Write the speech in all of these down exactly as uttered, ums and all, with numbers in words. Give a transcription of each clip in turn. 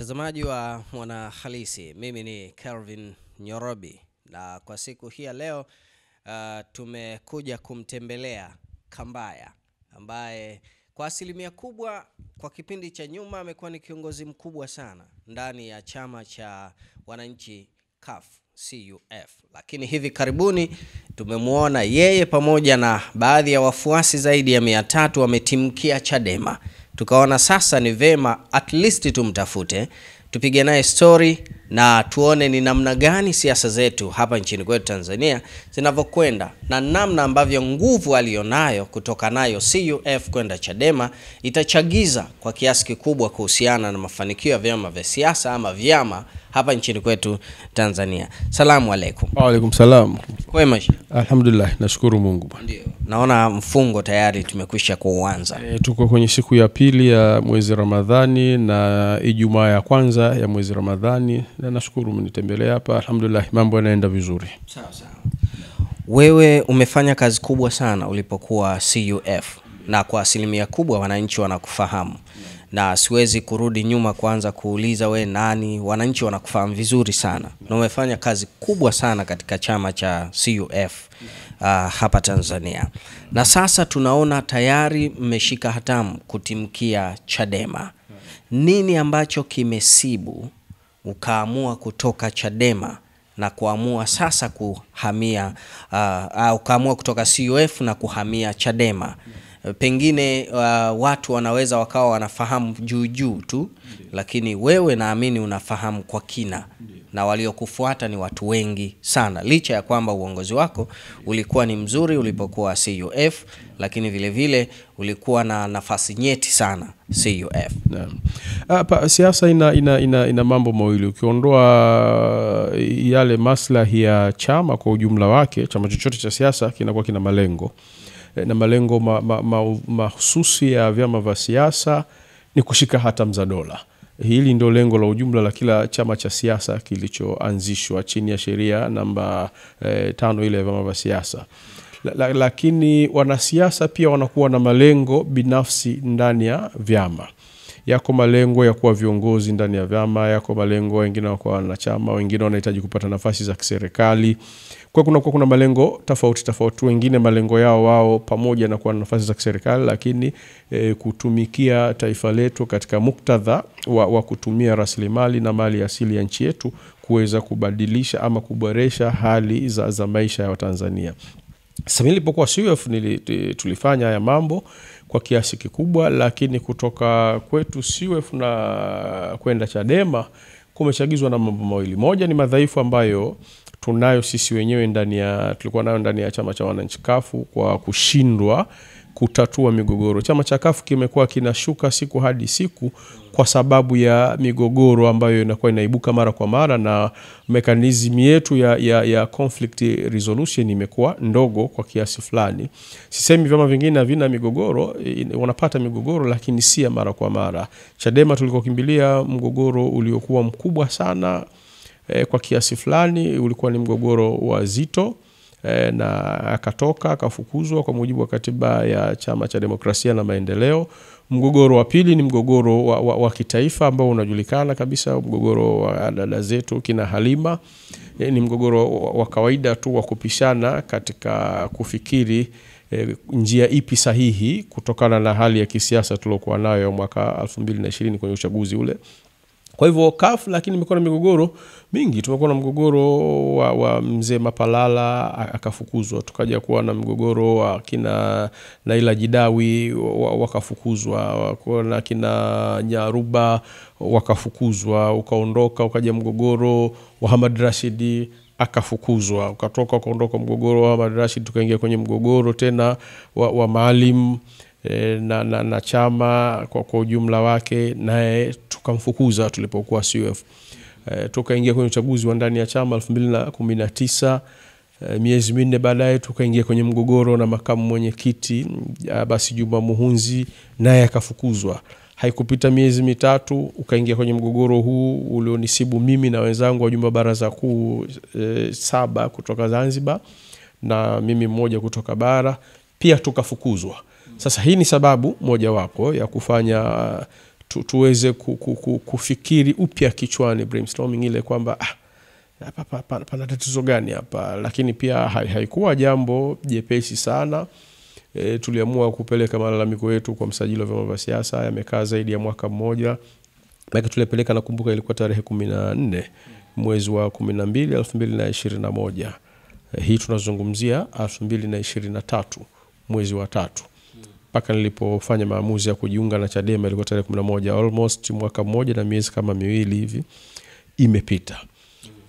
Mtazamaji wa Mwana Halisi, mimi ni Kelvin Nyorobi, na kwa siku hii ya leo uh, tumekuja kumtembelea Kambaya ambaye kwa asilimia kubwa kwa kipindi cha nyuma amekuwa ni kiongozi mkubwa sana ndani ya chama cha wananchi C U F, C U F. Lakini hivi karibuni tumemuona yeye pamoja na baadhi ya wafuasi zaidi ya mia tatu wametimkia Chadema. Tukaona sasa ni vema at least tumtafute, tupige naye story na tuone ni namna gani siasa zetu hapa nchini kwetu Tanzania zinavyokwenda na namna ambavyo nguvu alionayo kutoka nayo C U F kwenda Chadema itachagiza kwa kiasi kikubwa kuhusiana na mafanikio ya vyama vya siasa ama vyama hapa nchini kwetu Tanzania. Salamu alaikum. Wa alaikum salam. Kwema? Alhamdulillah, nashukuru Mungu. Ndio. Naona mfungo tayari tumekwisha kuanza. E, tuko kwenye siku ya pili ya mwezi Ramadhani na Ijumaa ya kwanza ya mwezi Ramadhani. Na nashukuru mmenitembelea hapa. Alhamdulillah, mambo yanaenda vizuri. Sawa sawa. Wewe umefanya kazi kubwa sana ulipokuwa C U F, na kwa asilimia kubwa wananchi wanakufahamu. Na siwezi kurudi nyuma kuanza kuuliza we nani, wananchi wanakufahamu vizuri sana. Na umefanya kazi kubwa sana katika chama cha C U F uh, hapa Tanzania. Na sasa tunaona tayari mmeshika hatamu kutimkia Chadema. Nini ambacho kimesibu ukaamua kutoka Chadema na kuamua sasa kuhamia uh, ukaamua kutoka C U F na kuhamia Chadema? Pengine uh, watu wanaweza wakawa wanafahamu juu juu tu, lakini wewe naamini unafahamu kwa kina, na waliokufuata ni watu wengi sana, licha ya kwamba uongozi wako ulikuwa ni mzuri ulipokuwa C U F, lakini vile vile ulikuwa na nafasi nyeti sana C U F. Hapa siasa ina, ina, ina, ina mambo mawili. Ukiondoa yale maslahi ya chama kwa ujumla wake, chama chochote cha siasa kinakuwa kina malengo, na malengo ma, ma, ma, mahususi ya vyama vya siasa ni kushika hatamu za dola. Hili ndio lengo la ujumla la kila chama cha siasa kilichoanzishwa chini ya sheria namba eh, tano ile ya vyama vya siasa. La, la, lakini wanasiasa pia wanakuwa na malengo binafsi ndani ya vyama. Yako malengo ya kuwa viongozi ndani ya vyama, yako malengo wengine wako wanachama, wengine wanahitaji kupata nafasi za kiserikali. Kwa kuna kwa kuna malengo tofauti tofauti, wengine malengo yao wao pamoja na kuwa na nafasi za kiserikali, lakini e, kutumikia taifa letu katika muktadha wa, wa kutumia rasilimali na mali asili ya nchi yetu kuweza kubadilisha ama kuboresha hali za, za maisha ya Watanzania. Sasa nilipokuwa C U F tulifanya haya mambo kwa kiasi kikubwa, lakini kutoka kwetu C U F na kwenda Chadema kumechagizwa na mambo mawili. Moja ni madhaifu ambayo tunayo sisi wenyewe ndani ya tulikuwa nayo ndani ya chama cha wananchi C U F kwa kushindwa kutatua migogoro. Chama cha C U F kimekuwa kinashuka siku hadi siku kwa sababu ya migogoro ambayo inakuwa inaibuka mara kwa mara, na mekanizmu yetu ya, ya, ya conflict resolution imekuwa ndogo kwa kiasi fulani. Sisemi vyama vingine havina migogoro, wanapata migogoro lakini si ya mara kwa mara. Chadema tulikokimbilia mgogoro uliokuwa mkubwa sana eh, kwa kiasi fulani ulikuwa ni mgogoro wa Zito, na akatoka akafukuzwa kwa mujibu wa katiba ya Chama cha Demokrasia na Maendeleo. Mgogoro wa pili ni mgogoro wa, wa, wa kitaifa ambao unajulikana kabisa, mgogoro wa dada zetu kina Halima. Ni mgogoro wa kawaida tu wa kupishana katika kufikiri E, njia ipi sahihi kutokana na hali ya kisiasa tulokuwa nayo mwaka elfu mbili na ishirini kwenye uchaguzi ule. Kwa hivyo C U F lakini imekuwa na migogoro mingi. Tumekuwa na mgogoro wa, wa mzee Mapalala akafukuzwa, tukaja kuwa na mgogoro wa kina Naila Jidawi wakafukuzwa, na kina Nyaruba wakafukuzwa, ukaondoka, ukaja mgogoro wa Hamadir Rashidi akafukuzwa, ukatoka, ukaondoka mgogoro wa Hamadir Rashidi, tukaingia kwenye mgogoro tena wa, wa Maalim Na, na, na chama kwa, kwa ujumla wake, naye tukamfukuza tulipokuwa C U F. E, tukaingia kwenye uchaguzi wa ndani ya chama elfu mbili na kumi na tisa, e, miezi minne baadaye tukaingia kwenye mgogoro na makamu mwenyekiti basi Juma Muhunzi, naye akafukuzwa. Haikupita miezi mitatu ukaingia kwenye mgogoro huu ulionisibu mimi na wenzangu wa jumba baraza kuu e, saba kutoka Zanzibar na mimi mmoja kutoka bara, pia tukafukuzwa. Sasa hii ni sababu moja wapo ya kufanya tu, tuweze ku, ku, ku, kufikiri upya kichwani, brainstorming ile kwamba ah, hapa pana tatizo gani hapa. Lakini pia haikuwa jambo jepesi sana. E, tuliamua kupeleka malalamiko yetu kwa msajili wa vyama vya siasa. Yamekaa zaidi ya mwaka mmoja. Maka tulepeleka, nakumbuka ilikuwa tarehe kumi na nne mwezi wa kumi na mbili elfu mbili na ishirini na moja. E, hii tunazungumzia elfu mbili na ishirini na tatu mwezi wa tatu. Paka nilipofanya maamuzi ya kujiunga na Chadema ilikuwa tarehe kumi na moja, almost mwaka mmoja na miezi kama miwili hivi imepita.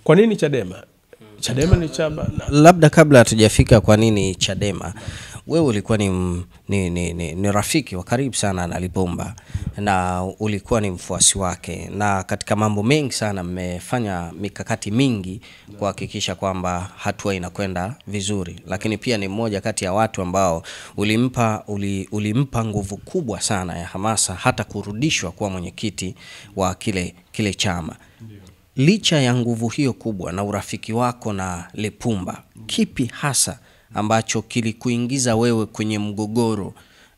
Kwa nini Chadema? Chadema ni chama. Labda kabla hatujafika kwa nini Chadema, wewe ulikuwa ni, ni, ni, ni, ni rafiki wa karibu sana na Lipumba, na ulikuwa ni mfuasi wake, na katika mambo mengi sana mmefanya mikakati mingi kuhakikisha kwamba hatua inakwenda vizuri. Lakini pia ni mmoja kati ya watu ambao ulimpa uli, ulimpa nguvu kubwa sana ya hamasa hata kurudishwa kuwa mwenyekiti wa kile kile chama. Licha ya nguvu hiyo kubwa na urafiki wako na Lipumba, kipi hasa ambacho kilikuingiza wewe kwenye mgogoro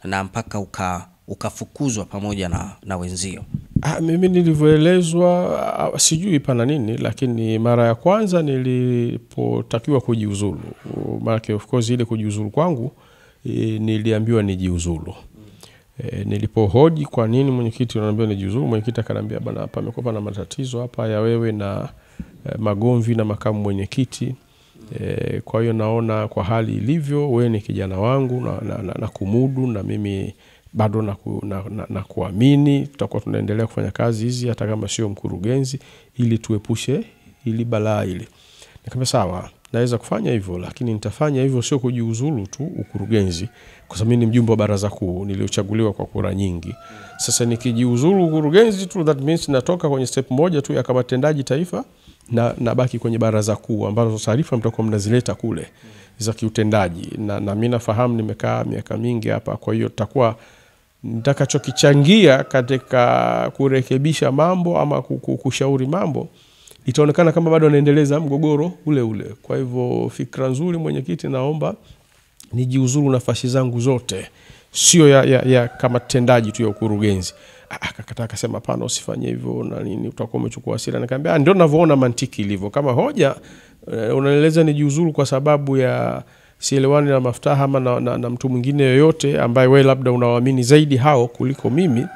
na mpaka uka ukafukuzwa pamoja na, na wenzio? Ah, mimi nilivyoelezwa sijui pana nini, lakini mara ya kwanza nilipotakiwa kujiuzulu, maana of course ile kujiuzulu kwangu e, niliambiwa nijiuzulu. E, nilipohoji kwa nini mwenyekiti ananiambia nijiuzulu, mwenyekiti akaniambia bana, hapa amekuwa na matatizo hapa ya wewe na e, magomvi na makamu mwenyekiti. E, kwa hiyo naona kwa hali ilivyo wewe ni kijana wangu na, na, na, na kumudu, na mimi bado na, ku, na, na, na kuamini tutakuwa tunaendelea kufanya kazi hizi hata kama sio mkurugenzi, ili tuepushe ili balaa ile. Nikamwambia sawa, naweza kufanya hivyo, lakini nitafanya hivyo sio kujiuzulu tu ukurugenzi, kwa sababu mimi ni mjumbe wa baraza kuu niliochaguliwa kwa kura nyingi. Sasa nikijiuzulu ukurugenzi tu, that means natoka kwenye step moja tu ya kama tendaji taifa na nabaki kwenye baraza kuu ambazo taarifa mtakuwa mnazileta kule za kiutendaji, na, na mimi nafahamu nimekaa miaka mingi hapa, kwa hiyo takuwa nitakachokichangia katika kurekebisha mambo ama kushauri mambo itaonekana kama bado naendeleza mgogoro ule ule. Kwa hivyo fikra nzuri mwenyekiti, naomba nijiuzuru nafasi zangu zote, sio ya, ya, ya kama tendaji tu ya ukurugenzi. Akakataa, akasema pana, usifanye hivyo na nini, utakuwa umechukua hasira. Nikamwambia ndio ninavyoona mantiki ilivyo, kama hoja unaeleza nijiuzuru kwa sababu ya sielewani na Maftaha ama na, na, na mtu mwingine yoyote ambaye wewe labda unawaamini zaidi hao kuliko mimi.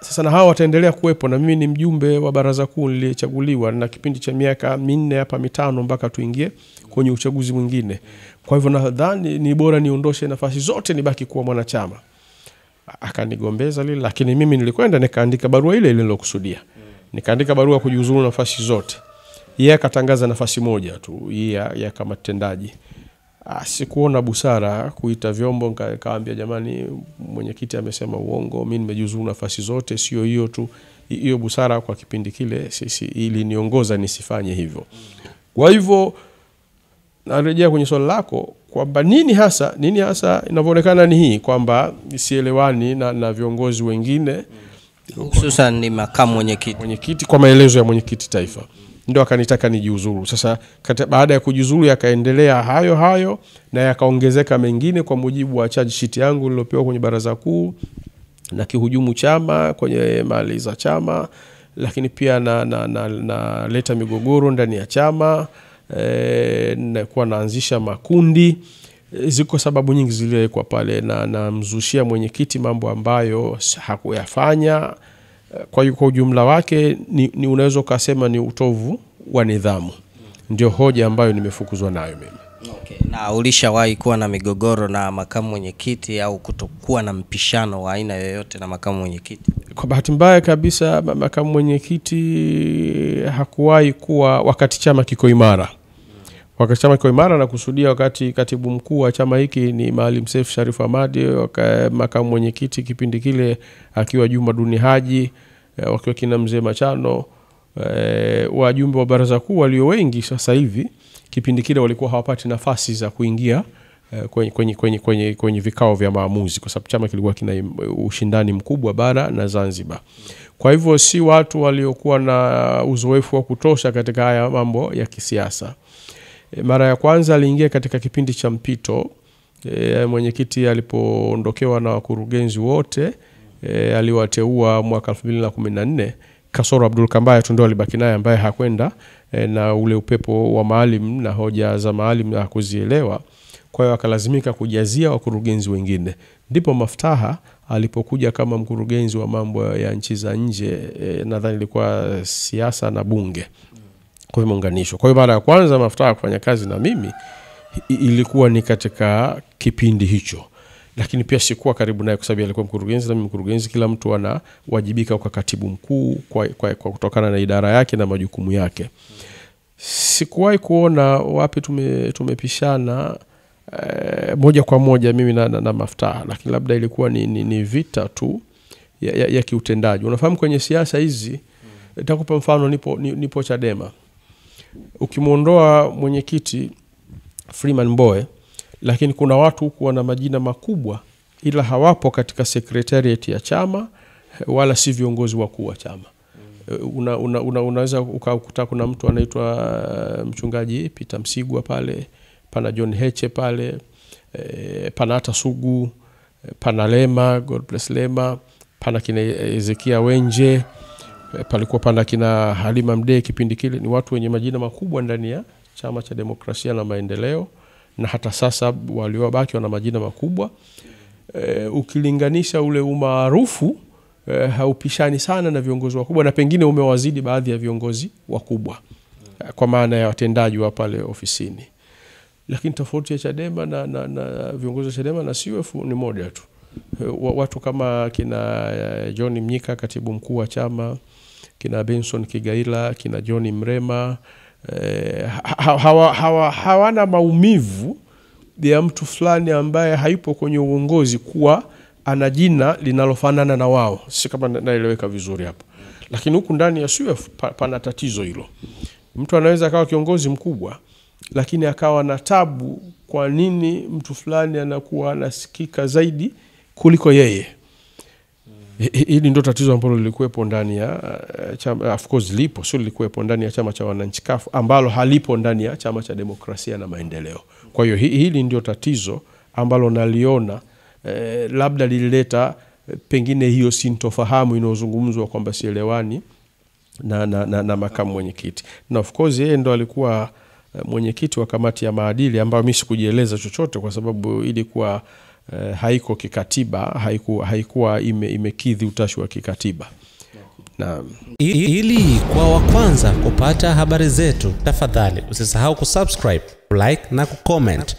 Sasa na hao wataendelea kuwepo, na mimi ni mjumbe wa baraza kuu niliyechaguliwa na kipindi cha miaka minne hapa mitano mpaka tuingie kwenye uchaguzi mwingine. Kwa hivyo nadhani ni bora niondoshe nafasi zote nibaki kuwa mwanachama. Akanigombeza lile, lakini mimi nilikwenda nikaandika barua ile ile nilokusudia. Nikaandika barua kujiuzulu nafasi zote. Yeye akatangaza nafasi moja tu, yeye ya kama tendaji. Sikuona busara kuita vyombo, nikaambia jamani, mwenyekiti amesema uongo, mimi nimejiuzulu nafasi zote, sio hiyo tu. Hiyo busara kwa kipindi kile sisi ili niongoza nisifanye hivyo. Kwa hivyo narejea kwenye swali lako kwamba nini hasa nini hasa inavyoonekana ni hii kwamba sielewani na, na viongozi wengine, hususan ni makamu mwenyekiti mwenyekiti kwa maelezo ya mwenyekiti taifa, ndio akanitaka nijiuzuru. Sasa kata, baada ya kujiuzuru yakaendelea hayo hayo na yakaongezeka mengine kwa mujibu wa charge sheet yangu niliyopewa kwenye baraza kuu, na kihujumu chama kwenye mali za chama, lakini pia na na, na, na leta migogoro ndani ya chama. E, na kuwa naanzisha makundi. E, ziko sababu nyingi zilizowekwa pale, na namzushia mwenyekiti mambo ambayo hakuyafanya. Kwa hiyo kwa ujumla wake ni, ni unaweza kusema ni utovu wa nidhamu, ndio hoja ambayo nimefukuzwa nayo mimi. Okay. Na ulishawahi kuwa na migogoro na makamu mwenyekiti au kutokuwa na mpishano wa aina yoyote na makamu mwenyekiti? Kwa bahati mbaya kabisa makamu mwenyekiti hakuwahi kuwa wakati chama kiko imara. Wakati chama kiko imara, na kusudia wakati katibu mkuu wa chama hiki ni Maalim Sefu Sharifa Amadi, makamu mwenyekiti kipindi kile akiwa Juma Duni Haji, wakiwa kina mzee Machano, wajumbe wa baraza kuu walio wengi sasa hivi kipindi kile walikuwa hawapati nafasi za kuingia kwenye kwenye kwenye kwenye kwenye vikao vya maamuzi kwa sababu chama kilikuwa kina ushindani mkubwa bara na Zanzibar. Kwa hivyo si watu waliokuwa na uzoefu wa kutosha katika haya mambo ya kisiasa. Mara ya kwanza aliingia katika kipindi cha mpito, mwenyekiti alipoondokewa na wakurugenzi wote, e, aliwateua mwaka elfu mbili na kumi na nne kasoro Abdul Kambaye tu ndo alibaki naye ambaye hakwenda e, na ule upepo wa maalim na hoja za maalim hakuzielewa. Kwa hiyo akalazimika kujazia wakurugenzi wengine. Ndipo Maftaha alipokuja kama mkurugenzi wa mambo ya nchi za nje, e, nadhani ilikuwa siasa na bunge. Kwa hiyo muunganisho. Kwa hiyo mara ya kwanza Maftaha kufanya kazi na mimi ilikuwa ni katika kipindi hicho. Lakini pia sikuwa karibu naye kwa sababu alikuwa mkurugenzi na mimi mkurugenzi, kila mtu anawajibika kwa katibu mkuu kwa, kwa, kwa kutokana na idara yake na majukumu yake. Sikuwahi kuona wapi tume, tumepishana e, moja kwa moja mimi na, na, na Maftaha, lakini labda ilikuwa ni, ni, ni vita tu ya, ya, ya kiutendaji. Unafahamu kwenye siasa hizi, nitakupa mfano, nipo, nipo Chadema. Ukimwondoa mwenyekiti Freeman Boye, lakini kuna watu kuwa na majina makubwa ila hawapo katika secretariat ya chama wala si viongozi wakuu wa chama. Una, una, una, unaweza ukakuta kuna mtu anaitwa mchungaji Pita Msigua pale, pana John Heche pale, e, pana hata Sugu, pana Lema, God bless Lema, pana kina Ezekia Wenje, palikuwa pana kina Halima Mdee kipindi kile. Ni watu wenye majina makubwa ndani ya Chama cha Demokrasia na Maendeleo, na hata sasa waliobaki wana majina makubwa. E, ukilinganisha ule umaarufu e, haupishani sana na viongozi wakubwa, na pengine umewazidi baadhi ya viongozi wakubwa kwa maana ya watendaji wa pale ofisini. Lakini tofauti ya Chadema na, na, na viongozi wa Chadema na C U F ni moja tu. E, watu kama kina John Mnyika, katibu mkuu wa chama, kina Benson Kigaila, kina John Mrema, E, hawana hawa, hawa, hawa maumivu ya mtu fulani ambaye haipo kwenye uongozi kuwa ana jina linalofanana na wao. Si kama naeleweka vizuri hapo. Lakini huku ndani ya C U F pa, pana tatizo hilo. Mtu anaweza akawa kiongozi mkubwa lakini akawa na tabu kwa nini mtu fulani anakuwa anasikika zaidi kuliko yeye. Hili ndio tatizo ambalo lilikuwepo ndani ya chama, of course lipo, sio lilikuwepo ndani ya chama cha wananchi C U F, ambalo halipo ndani ya Chama cha Demokrasia na Maendeleo. Kwa hiyo hili ndio tatizo ambalo naliona eh, labda lilileta pengine hiyo sintofahamu inayozungumzwa kwamba sielewani na na, na, na makamu mwenyekiti. Na of course yeye ndo alikuwa mwenyekiti wa kamati ya maadili ambayo mimi sikujieleza chochote kwa sababu ilikuwa Uh, haiko kikatiba, haikuwa, haikuwa ime, imekidhi utashi wa kikatiba. Naam. Ili kwa wa kwanza kupata habari zetu, tafadhali usisahau kusubscribe, like na kucomment.